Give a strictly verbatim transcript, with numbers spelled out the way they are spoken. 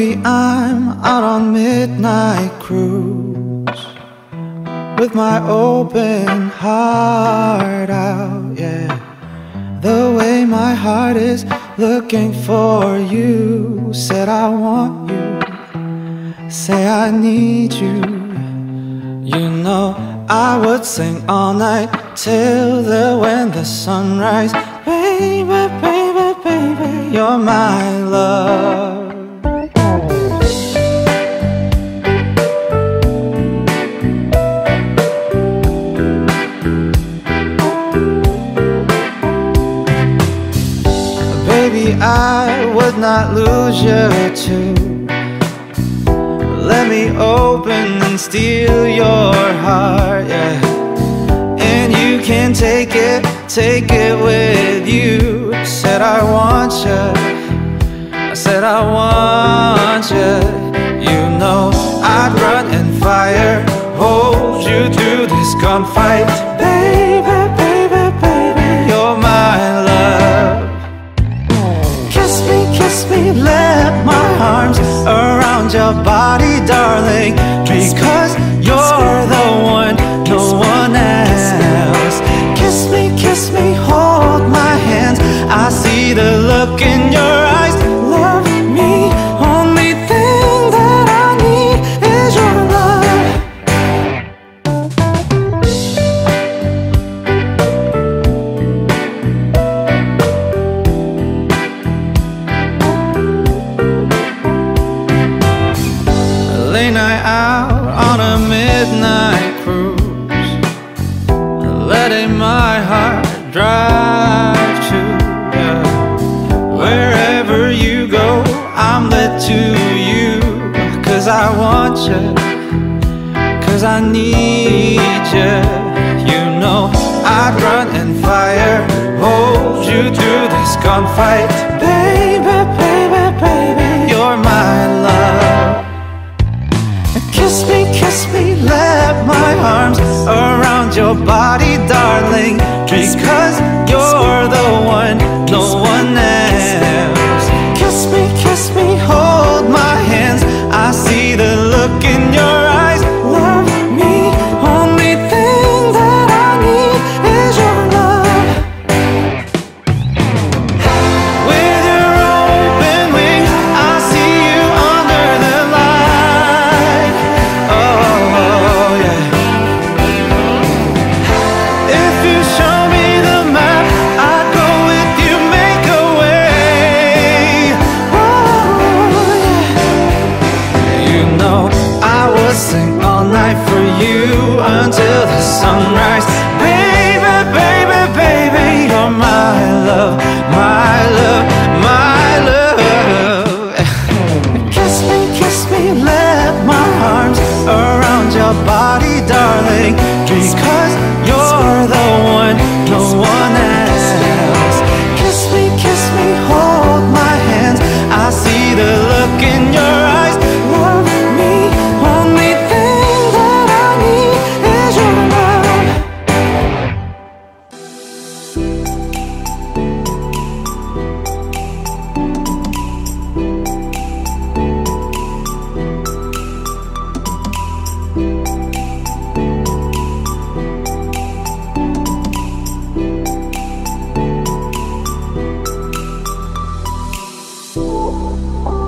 Maybe I'm out on midnight cruise with my open heart out, yeah. The way my heart is looking for you. Said I want you, say I need you. You know I would sing all night till the when the sun rises. Baby, baby, baby, you're my love. I would not lose you too. Let me open and steal your heart, yeah. And you can take it, take it with you. Said I want you, I said I want you. You know I'd run and fire, hold you through this gunfight. Baby, baby, baby, you're my love. Kiss me, let my arms around your body, darling. Because you're the one, no one else. Kiss me, kiss me, hold my hands. I see the look in your eyes. Love me, only thing that I need is your love. Late night out on a midnight cruise, letting my heart drive to you. Wherever you go, I'm led to you. Cause I want you, cause I need you. You know I'd run and fire, hold you through this gunfight. Baby, baby, baby, you're my love. Kiss me, kiss me, let my arms around your body, darling. Because you're the one, no one else. Kiss me, kiss me, hold my hands. I see the look in your eyes. Love me, only thing that I need is your love. With your open wings, I see you under the light. If you show me the map, I'd go with you, make a way. Oh, yeah. You know I would sing all night for you until the sunrise. Baby, baby, baby, you're my love, my love, my love. Kiss me, kiss me, let my arms around your body, darling. Because you're the one, no one else. Kiss me, kiss me, hold my hands. I see the look in your eyes. Love me, only thing that I need is your love.